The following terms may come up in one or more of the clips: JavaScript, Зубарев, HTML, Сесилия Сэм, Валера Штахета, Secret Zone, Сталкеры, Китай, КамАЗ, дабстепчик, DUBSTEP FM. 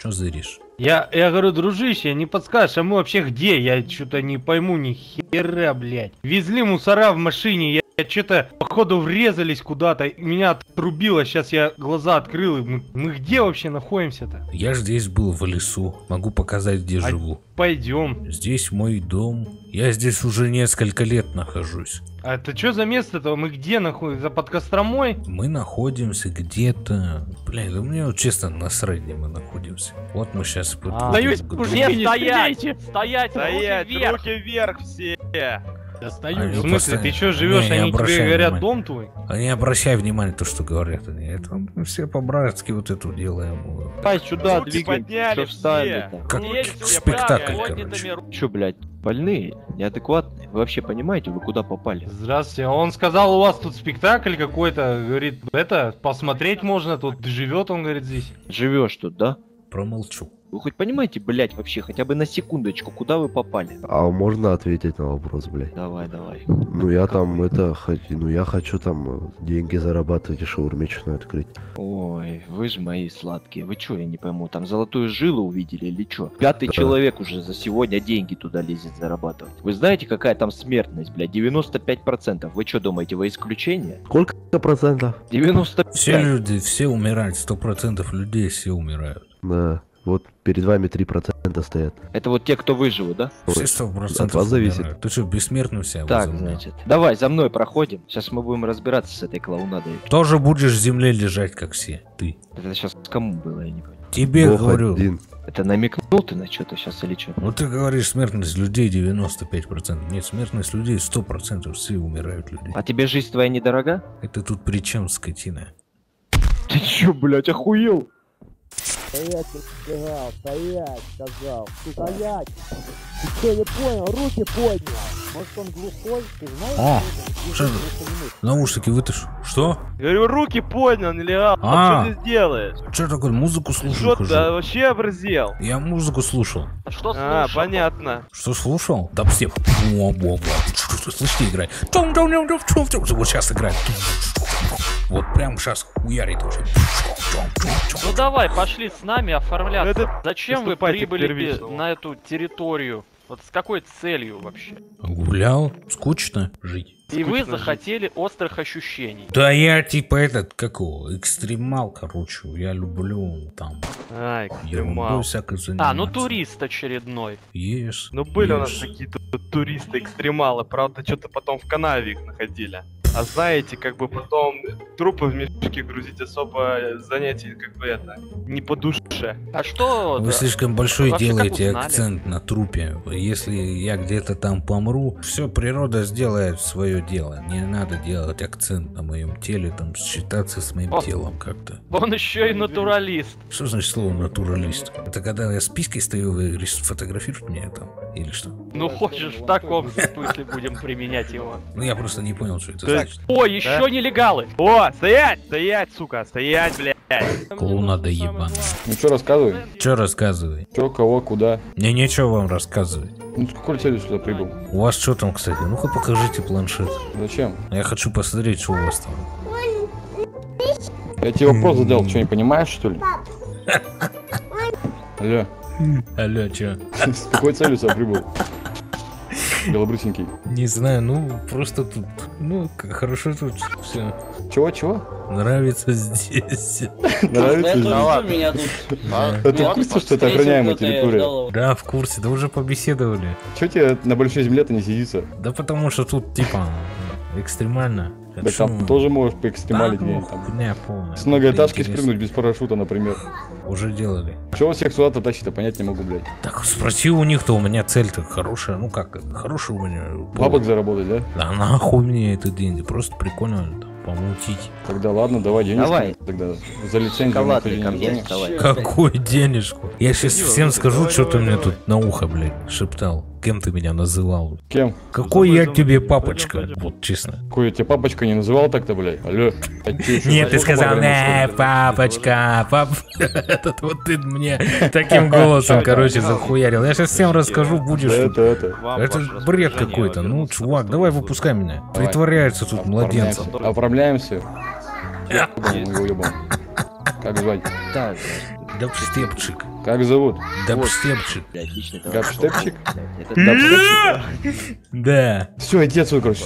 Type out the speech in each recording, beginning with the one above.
Че зыришь? Я говорю, дружище, не подскажешь, а мы вообще где? Я что-то не пойму ни хера, блядь. Везли мусора в машине, я что-то, походу, врезались куда-то, меня отрубило, сейчас я глаза открыл, и мы где вообще находимся-то? Я же здесь был, в лесу, могу показать, где живу. Пойдем. Здесь мой дом, я здесь уже несколько лет нахожусь. А это что за место-то? Мы где находимся? Под Костромой? Мы находимся где-то... Блин, да мне вот честно насрать, где мы находимся. Вот мы сейчас... Сдаюсь, мужики, не стреляйте! Стоять, руки вверх все! Да стою. В смысле, ты что живешь, они тебе говорят, дом твой? Не обращай внимания на то, что говорят они. Это мы все по-братски вот это делаем. Дай сюда, двигай, встали. Как спектакль, короче. Че, блядь, больные, неадекватные? Вы вообще понимаете, вы куда попали? Здравствуйте, он сказал, у вас тут спектакль какой-то, говорит, это, посмотреть можно, тут живет он, говорит, здесь. Живешь тут, да? Промолчу. Вы хоть понимаете, блядь, вообще, хотя бы на секундочку, куда вы попали? А можно ответить на вопрос, блядь? Давай. Ну я там, я хочу там деньги зарабатывать и шаурмичную открыть. Ой, вы же мои сладкие, вы чё, я не пойму, там золотую жилу увидели или чё? Пятый человек уже за сегодня деньги туда лезет зарабатывать. Вы знаете, какая там смертность, блядь, 95%, вы чё думаете, вы исключение? Сколько процентов? 95%. Все люди, все умирают, 100% людей все умирают. Да. Вот перед вами 3% стоят. Это вот те, кто выживут, да? Все 100% от вас зависит. Ты что, бессмертный себя? Так, значит. Давай, за мной проходим. Сейчас мы будем разбираться с этой клоунадой. Тоже будешь в земле лежать, как все. Ты. Это сейчас кому было, я не понял. Тебе говорю. Один. Это намекнул ты на что-то сейчас или что? Ну ты говоришь, смертность людей 95%. Нет, смертность людей 100%, все умирают люди. А тебе жизнь твоя недорога? Это тут при чем, скотина? Ты че, блядь, охуел? Стоять, сказал, стоять, сказал, стоять. Ты что, не понял, руки поднял. Может он глухой, ты знаешь? А, что наушники вытащил. Что? Я говорю, руки поднял, нелегал. А что ты делаешь? Что такое, музыку слушал? Что ты вообще образел? Я музыку слушал. А что слушал? А, понятно. Что слушал? Да все. Слышите, играй. Вот сейчас играет. Вот прям сейчас хуярит уже. Ну давай, пошли с нами оформляться. Это... Зачем вы прибыли на эту территорию? Вот с какой целью вообще? Гулял, скучно жить. И вы захотели острых ощущений. Да я типа этот, какого, экстремал, короче, я люблю там. А, экстремал. А, ну турист очередной. Есть. Ну были у нас какие-то туристы-экстремалы, правда, что-то потом в канаве их находили. А знаете, как бы потом трупы в мешке грузить особо занятие, как бы это, не по душе. А что? Вы слишком большой делаете акцент на трупе. Если я где-то там помру, все, природа сделает свое дело. Не надо делать акцент на моем теле, там считаться с моим телом как-то. Он еще и натуралист. Что значит слово натуралист? Это когда я с писькой стою, вы фотографируете меня там или что? Ну хочешь, в таком смысле будем применять его. Ну я просто не понял, что это. О, еще нелегалы! О, стоять! Стоять, сука! Стоять, блядь! Клоунада ебаная. Ну что рассказывай? Че рассказывай? Че, кого, куда? Мне нечего вам рассказывать. Ну с какой целью сюда прибыл? У вас что там, кстати? Ну-ка покажите планшет. Зачем? Я хочу посмотреть, что у вас там. Я тебе вопрос задал, что не понимаешь, что ли? Алло. Алло, че? С какой целью сюда прибыл? Белобрысенький. Не знаю, ну просто тут, ну хорошо тут все. Чего? Нравится здесь. Нравится здесь. Ты в курсе, что это охраняемая территория? Да, в курсе, да уже побеседовали. Чего тебе на большой земле-то не сидится? Да потому что тут типа экстремально. Да там тоже можешь поэкстремалить. С многоэтажки спрыгнуть без парашюта, например. Уже делали. Чего всех сюда-то тащить-то, понять не могу, блядь. Так спроси у них-то, у меня цель-то хорошая. Ну как, хорошая у меня. Бабок заработать, да? Да нахуй мне это деньги, просто прикольно помутить. Тогда ладно, давай денежку. Давай. Тогда за лицензию. Какую денежку? Я сейчас всем скажу, что ты мне тут на ухо, блядь, шептал. Кем ты меня называл? Кем? Какой я тебе папочка? Вот честно. Какой я тебе папочка не называл так-то, блядь? Алло. Нет, ты сказал, не, папочка, пап. Этот вот ты мне таким голосом, короче, захуярил. Я сейчас всем расскажу, будешь. Это бред какой-то. Ну, чувак, давай выпускай меня. Притворяются тут младенцем. Оправляемся. Как звать? Да, пстепчик. Как зовут? Дабстепчик. Дабстепчик? Да. Все, иди отсюда, короче.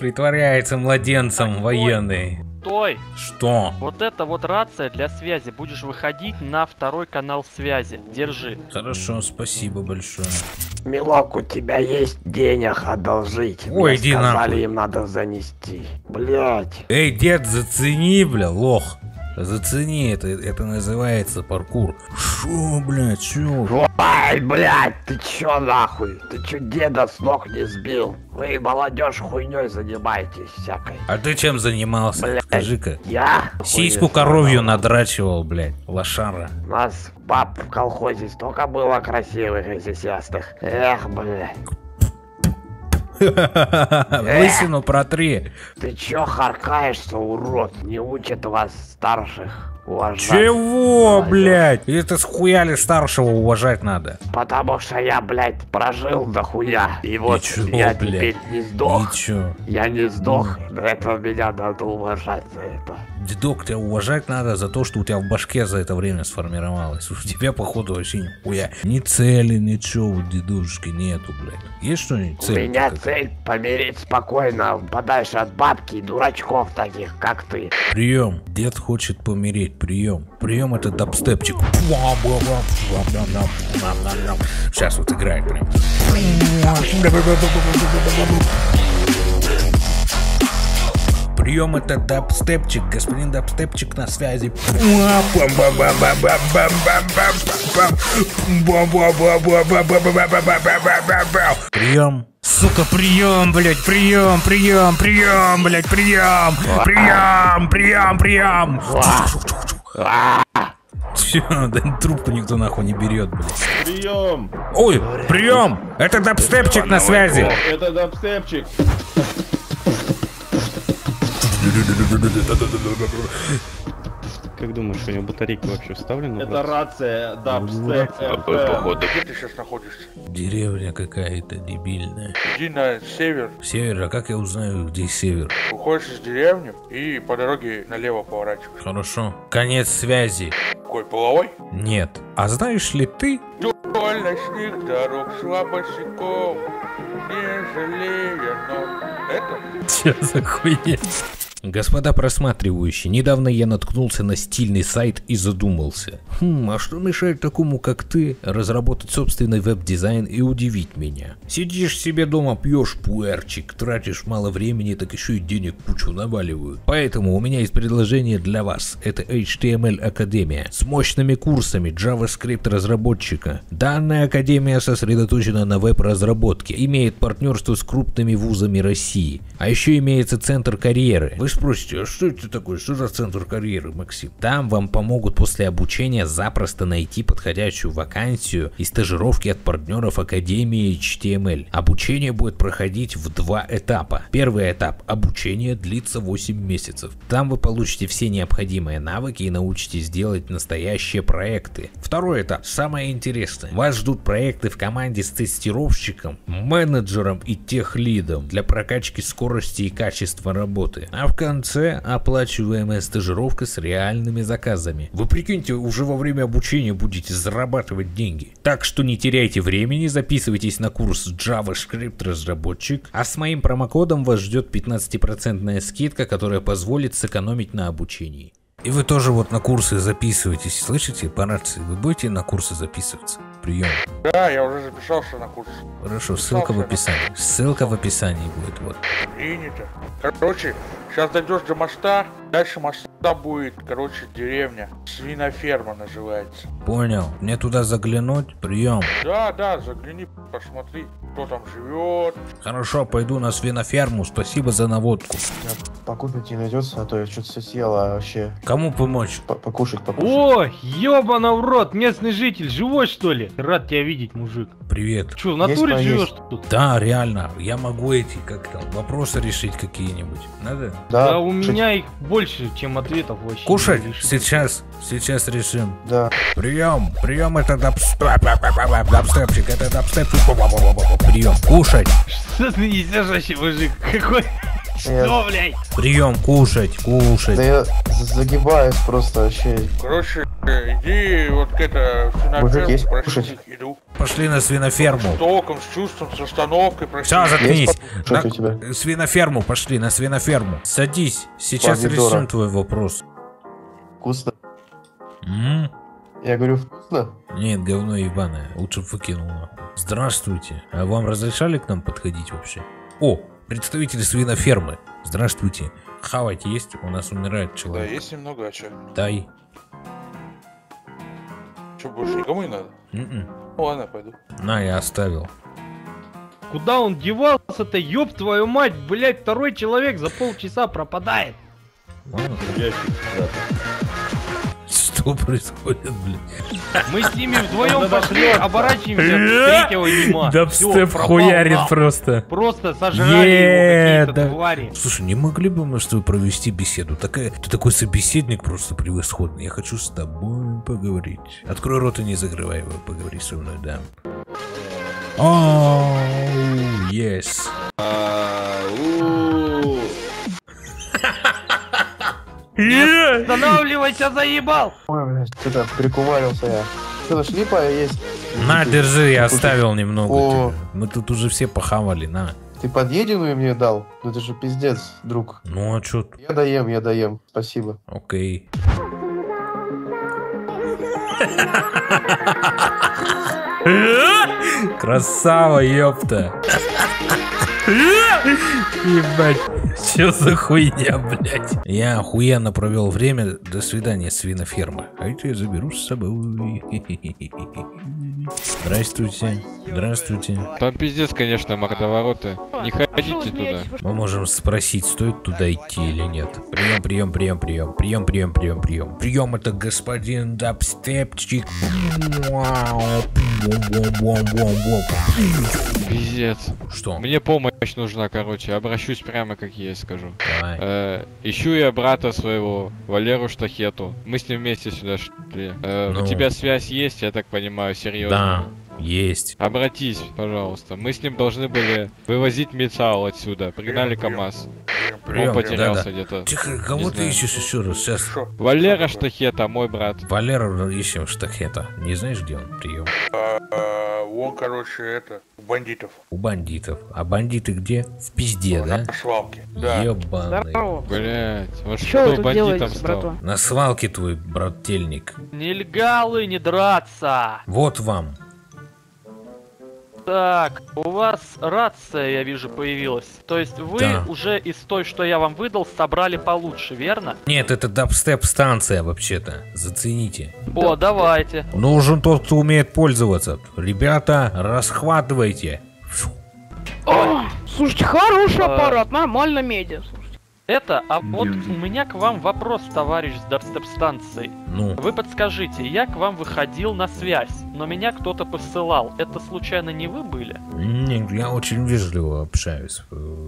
Притворяется младенцем военный. Стой! Что? Вот это вот рация для связи. Будешь выходить на второй канал связи. Держи. Хорошо, спасибо большое. Милок, у тебя есть денег одолжить? Ой, иди нахуй. Сказали, им надо занести. Блять. Эй, дед, зацени, бля, лох. Зацени, это называется паркур. Шо, блядь, чё? Ой, блядь, ты чё нахуй? Ты чё деда с ног не сбил? Вы, молодежь, хуйней занимаетесь всякой. А ты чем занимался? Скажи-ка. Я? Сиську коровью надрачивал, блядь, лошара. Нас баб в колхозе столько было красивых и сисястых. Эх, блядь. Лысину протри. Ты чё харкаешься, урод? Не учат вас старших уважать. Чего, блядь? Это с хуя ли старшего уважать надо? Потому что я, блядь, прожил до хуя. И вот ничего, я, блядь, теперь не сдох. Ничего. Я не сдох. До этого меня надо уважать за это. Дедок, тебя уважать надо за то, что у тебя в башке за это время сформировалось. У тебя, походу, вообще нихуя. Ни цели, ничего у дедушки нету, блядь. Есть что-нибудь цель? У меня цель помирить спокойно, подальше от бабки и дурачков таких, как ты. Прием. Дед хочет помирить. Прием. Прием — это дабстепчик. Сейчас вот играет прям. Прием — это дабстепчик. Господин дабстепчик на связи. Прием. Сука, прием, блядь, прием, блядь, прием. Че, да трубку никто нахуй не берет, блядь. Прием. Ой, прием. Это дабстепчик на связи. Это дабстепчик. Как думаешь, у него батарейки вообще вставлены? Это рация, дабстеп. Где ты сейчас находишься? Деревня какая-то дебильная. Иди на север. Север? А как я узнаю, где север? Уходишь из деревни и по дороге налево поворачиваешь. Хорошо. Конец связи. Какой, половой? Нет. А знаешь ли ты? Вдоль ночных дорог шла босиком, не жалея ног. Это? Че за хуйня? Господа просматривающие, недавно я наткнулся на стильный сайт и задумался. А что мешает такому, как ты, разработать собственный веб-дизайн и удивить меня? Сидишь себе дома, пьешь пуэрчик, тратишь мало времени, так еще и денег кучу наваливают. Поэтому у меня есть предложение для вас. Это HTML Академия с мощными курсами JavaScript разработчика. Данная академия сосредоточена на веб-разработке, имеет партнерство с крупными вузами России. А еще имеется центр карьеры. Вы спросите, а что это такое? Что за центр карьеры, Максим? Там вам помогут после обучения запросто найти подходящую вакансию и стажировки от партнеров Академии HTML. Обучение будет проходить в 2 этапа. Первый этап обучения длится 8 месяцев. Там вы получите все необходимые навыки и научитесь делать настоящие проекты. Второй этап, самое интересное. Вас ждут проекты в команде с тестировщиком, менеджером и техлидом для прокачки скорости и качества работы. А в конце оплачиваемая стажировка с реальными заказами. Вы прикиньте, уже во время обучения будете зарабатывать деньги. Так что не теряйте времени, записывайтесь на курс JavaScript разработчик. А с моим промокодом вас ждет 15% скидка, которая позволит сэкономить на обучении. И вы тоже вот на курсы записываетесь, слышите? По рации вы будете на курсы записываться? Прием. Да, я уже записался на курс. Хорошо, ссылка в описании. Ссылка в описании будет, вот. Принято. Короче, сейчас дойдешь до моста, дальше моста будет, короче, деревня. Свиноферма называется. Понял. Мне туда заглянуть? Прием. Да, да, загляни, посмотри, кто там живет. Хорошо, пойду на свиноферму, спасибо за наводку. Покупать не найдется, а то я что-то съела вообще. Кому помочь? Покушать. О, ёбана в рот, местный житель, живой что ли? Рад тебя видеть, мужик. Привет. Че, в натуре живешь тут? Да, реально, я могу эти, как там, вопросы решить какие-нибудь. Надо? Да, у меня их больше, чем ответов вообще. Кушать? Сейчас решим. Да. Прием, это дабстепчик, это дабстепчик. Прием, кушать. Что ты не держащий мужик, какой... Что, блядь? Прием, кушать, кушать. Да я загибаюсь просто вообще. Короче, иди вот к это свиноферму, просить еду. Пошли на свиноферму. С толком, с чувством, с остановкой, просить. Все, заткнись. На свиноферму пошли, на свиноферму. Садись, сейчас помидора. Решим твой вопрос. Вкусно? Я говорю, вкусно? Нет, говно ебаное, лучше бы выкинуло. Здравствуйте, а вам разрешали к нам подходить вообще? О, представители свинофермы, здравствуйте. Хавать есть? У нас умирает человек. Да, есть немного, а чё? Дай. Чё, больше никому не надо? Ну ладно, пойду. На, я оставил. Куда он девался-то, ёб твою мать, блять, второй человек за полчаса пропадает. Ладно, что происходит, блядь? Мы с ними вдвоем пошли, оборачиваемся, третьего нима. Дабстеп хуярит просто. Просто сожрали какие-то твари. Слушай, не могли бы мы с тобой провести беседу? Ты такой собеседник просто превосходный. Я хочу с тобой поговорить. Открой рот и не закрывай его. Поговори со мной, да. Оу, yes. Не останавливайся, заебал! Ой, блядь, что-то прикуварился я. Что-то шлипа есть. На, держи, я оставил немного. Мы тут уже все похавали, на. Ты подъеденную мне дал? Ну это же пиздец, друг. Ну а чё? Я доем, спасибо. Окей. Красава, ёпта. Ебать, что за хуйня, блядь? Я охуенно провел время. До свидания, свиноферма. А это я заберу с собой. Здравствуйте, здравствуйте. Там пиздец, конечно, мордовороты. Не ходите туда. Мы можем спросить, стоит туда идти или нет. Прием, прием, прием, прием. Прием, прием, прием, прием. Прием, это господин дабстепчик. Пиздец. Что? Мне помощь нужна, короче. Обращусь прямо, как я и скажу. Ищу я брата своего, Валеру Штахету. Мы с ним вместе сюда шли. У тебя связь есть, я так понимаю, серьезно? Да, есть. Обратись, пожалуйста. Мы с ним должны были вывозить металл отсюда. Пригнали КамАЗ. Он потерялся где-то. Тихо, кого ты ищешь еще раз? Сейчас. Валера Штахета, мой брат. Валера ищем Штахета. Не знаешь, где он? Прием. Он, короче, это, у бандитов. У бандитов. А бандиты где? В пизде, ну, да? На свалке. Да. Ебаный. Блять, вот что бандитом стал? На свалке твой брательник. Не лгал и не драться. Вот вам. Так, у вас рация, я вижу, появилась. То есть вы уже из той, что я вам выдал, собрали получше, верно? Нет, это дабстеп-станция вообще-то. Зацените. О, давайте. Нужен тот, кто умеет пользоваться. Ребята, расхватывайте. О, слушайте, хороший аппарат, нормально медиа. Это, а вот у меня к вам вопрос, товарищ с дабстеп-станции. Ну? Вы подскажите, я к вам выходил на связь, но меня кто-то посылал. Это случайно не вы были? Нет, я очень вежливо общаюсь.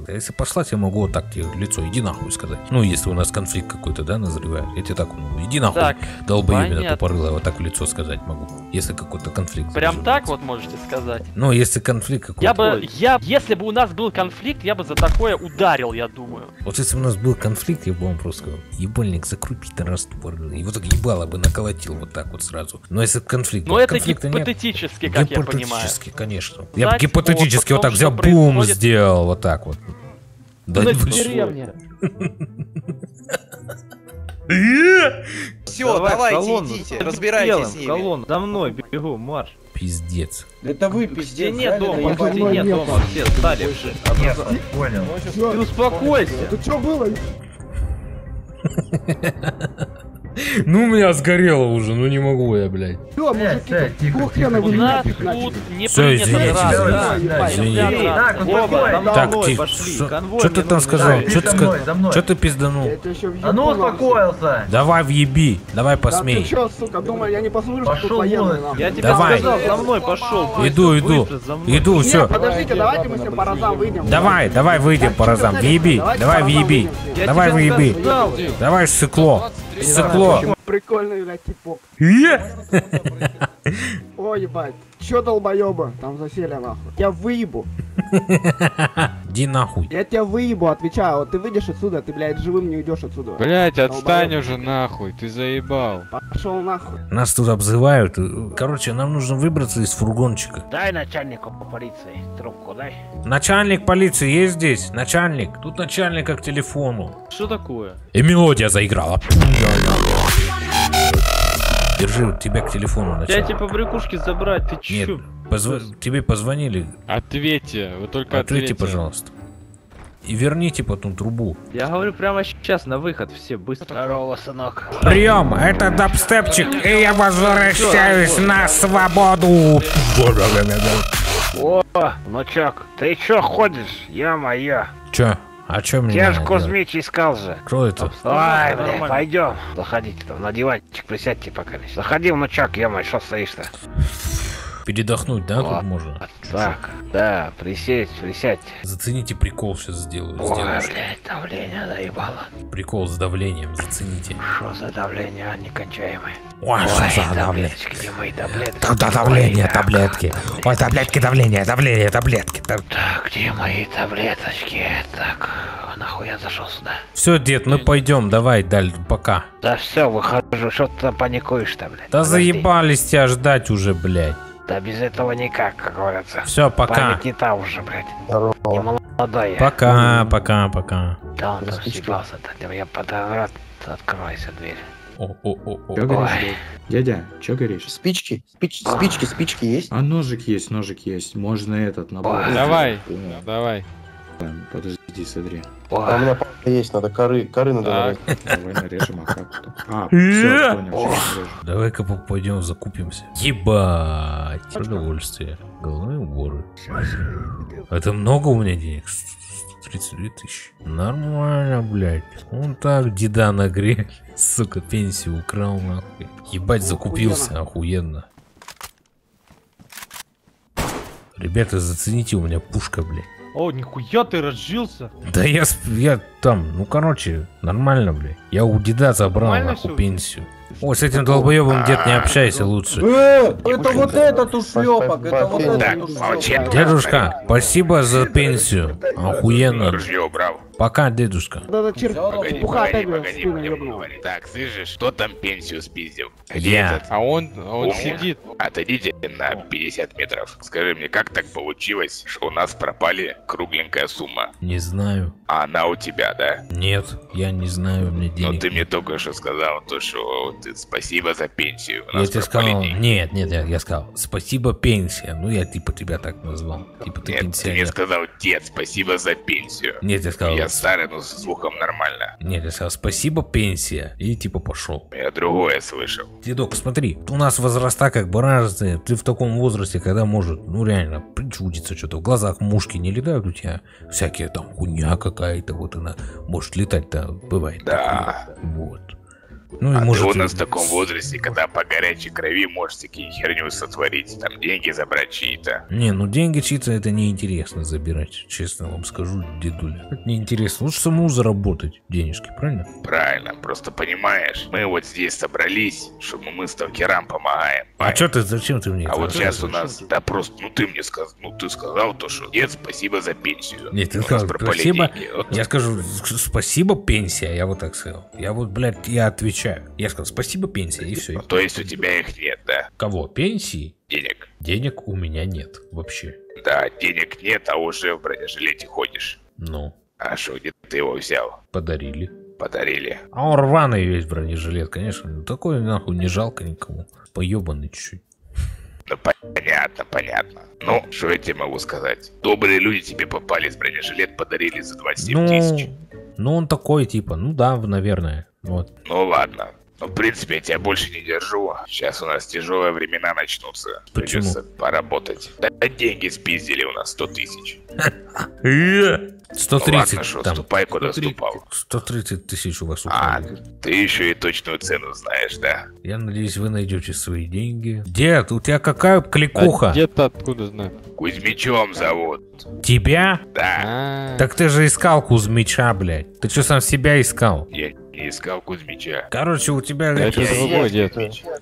Если послать, я могу вот так тебе в лицо, иди нахуй сказать. Ну, если у нас конфликт какой-то, да, назревает, я тебе так, ну, иди нахуй, долбоебина тупорылая, вот так в лицо сказать могу. Если какой-то конфликт. Прям так вот можете сказать? Ну, если конфликт какой-то. Если бы у нас был конфликт, я бы за такое ударил, я думаю. Вот если у нас был конфликт, я бы вам просто сказал, ебальник, закрути-то раз, тупорылый. Его так ебало бы наколотил вот так вот сразу. Но если конфликт... Но это гипотетически, как я понимаю. Гипотетически, конечно. Я бы гипотетически вот так взял, бум, сделал вот так вот. Да деревня. Все, давайте, идите, разбирайтесь с ними. Колонна, за мной бегу, марш. Пиздец. Это вы пиздец. Нет дома, нет дома, все стали. Понял. Ты успокойся. Ты что было? Ну, у меня сгорело уже, ну не могу я, блядь. Все, извините. Так, тихо. Что ты там сказал? Что ты пизданул? А ну успокоился. Давай въеби, давай посмей. Ты что, сука, думаю, я не послушаю, что ты военный. Я тебе сказал, за мной пошел. Иду, все. Подождите, давайте мы все по разам выйдем. Давай выйдем по разам. Въеби, давай въеби. Давай въеби. Давай сыкло. Сыкло. Прикольный, блядь, типок. О, ебать. Чё, долбоёба? Там засели, нахуй. Я выебу. Иди нахуй. Я тебя выебу, отвечаю. Вот ты выйдешь отсюда, ты, блядь, живым не уйдешь отсюда. Блядь, отстань уже, нахуй. Ты заебал. Пошел нахуй. Нас тут обзывают. Короче, нам нужно выбраться из фургончика. Дай начальнику полиции трубку, дай. Начальник полиции есть здесь? Начальник. Тут начальника к телефону. Что такое? И мелодия заиграла. Держи, тебя к телефону начал. Я тебе по брюкушке забрать, ты че? Нет, тебе позвонили. Ответьте, вы только ответьте, пожалуйста. И верните потом трубу. Я говорю, прямо сейчас на выход все быстро. Здорово, сынок. Прием, это дабстепчик, и я возвращаюсь на свободу. О, внучок, ты че ходишь, ё-моё? Че? А чё мне? Я ж Кузьмич искал же. Кто это? Ай, блядь, пойдем. Заходите там, на диванчик присядьте пока. Заходи, внучок, ё-моё, что стоишь-то? Передохнуть, да, вот тут можно? Так, да, присесть, присядьте. Зацените, прикол сейчас сделаю. Ой, блядь, давление заебало. Прикол с давлением, зацените. Что за давление некончаемое? Ой, что за давление? Да, давление, таблетки. Ой, таблетки, давление, давление, таблетки. Так, где мои таблеточки? Так, нахуй я зашел сюда? Все, дед, ну пойдем, давай, даль, пока. Да все, выхожу, что ты там паникуешь-то, блядь? Да заебались тебя ждать уже, блядь. Да без этого никак, как говорится. Все, пока. Память не та уже, блядь. Здорово. Не молодая. Пока, пока, пока. Да он съебался-то, я подорвал, откройся дверь. О-о-о-о. Чё горишь? Дядя, чё горишь? Спички, спички есть? А ножик есть, можно этот набор. Давай, давай. Подожди, смотри. А у меня палка есть, надо коры надо нарезать. Давай нарежем, а как то? А, все, понял. Давай-ка пойдем закупимся. Ебать. Удовольствие. Головные уборы. Это много у меня денег? 32 000. Нормально, блядь. Вон так деда нагрел. Сука, пенсию украл, нахуй. Ебать, закупился, охуенно. Ребята, зацените, у меня пушка, блядь. О, нихуя ты разжился. Да я там, ну короче, нормально, блядь. Я у деда забрал нахуй пенсию. О, с этим долбоебом, дед, не общайся лучше. Это вот этот ушлепок, это вот этот ушлепок. Дедушка, спасибо за пенсию. Охуенно. Пока, дедушка. Погоди. Так, слышишь, что там пенсию спиздил? Где? А он сидит. Отойдите на 50 метров. Скажи мне, как так получилось, что у нас пропали кругленькая сумма? Не знаю. А она у тебя, да? Нет, я не знаю, мне денег. Но ты мне только что сказал, то, что ты спасибо за пенсию. Я тебе сказал, нет, я сказал, спасибо пенсия. Ну, я типа тебя так назвал. Типа ты пенсионер. Ты мне сказал, дед, спасибо за пенсию. Нет, я сказал. Я старый, но с звуком нормально. Нет, я сказал, спасибо пенсия. И типа пошел. Я другое слышал. Дедок, смотри, у нас возраста как бы разные. Ты в таком возрасте, когда может, ну реально, причудиться что-то. В глазах мушки не летают у тебя. Всякие там хуйня какая-то, вот она может летать-то, бывает. Да. Такое. Вот. Ну, и может, ты у нас в таком возрасте, когда по горячей крови можешь такие херню сотворить, там деньги забрать чьи-то. Не, ну деньги чьи-то это неинтересно забирать, честно вам скажу, дедуля. Это неинтересно, лучше самому заработать денежки, правильно? Правильно, просто понимаешь, мы вот здесь собрались, чтобы мы сталкерам помогаем. А что ты, зачем ты мне это вот сейчас у нас допрос, ну ты мне сказал, ну ты сказал то, что нет, спасибо за пенсию. Нет, ты сказал, спасибо, я скажу, спасибо пенсия, я вот так сказал. Я вот, блядь, я отвечаю. Я сказал, спасибо, пенсия, и все. То есть у тебя их нет, да? Кого? Пенсии? Денег. Денег у меня нет вообще. Да, денег нет, а уже в бронежилете ходишь. Ну. А что, где ты его взял? Подарили. Подарили. А он рваный весь бронежилет, конечно. Ну, такой нахуй не жалко никому. Поебанный чуть-чуть. Ну, понятно, понятно. Ну, что я тебе могу сказать? Добрые люди тебе попались, бронежилет подарили за 27 000. Ну, он такой типа, ну да, наверное. Вот. Ну ладно. Ну, в принципе, я тебя больше не держу. Сейчас у нас тяжелые времена начнутся. Почему? Придется поработать. Да деньги спиздили у нас 100 000. 130 ну, ладно, ступай, куда ступал. 130 000 у вас украли. А, ты еще и точную цену знаешь, да? Я надеюсь, вы найдете свои деньги. Дед, у тебя какая кликуха? А дед-то откуда знаю? Кузьмичом зовут. Тебя? Да. Так ты же искал Кузьмича, блядь. Ты что, сам себя искал? Я И искал Кузьмича. Короче, у тебя...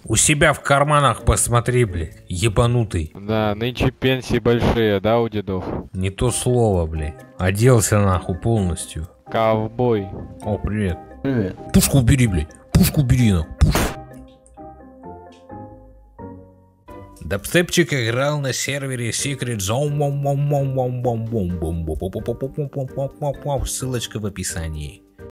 У себя в карманах посмотри, блядь. Ебанутый. Да, нынче пенсии большие, да, у дедов? Не то слово, блядь. Оделся нахуй полностью. Ковбой. О, привет. Привет. Пушку убери, блядь. Пушку убери, нахуй. Пушку. Дабстепчик играл на сервере Secret Zone. Ссылочка в описании.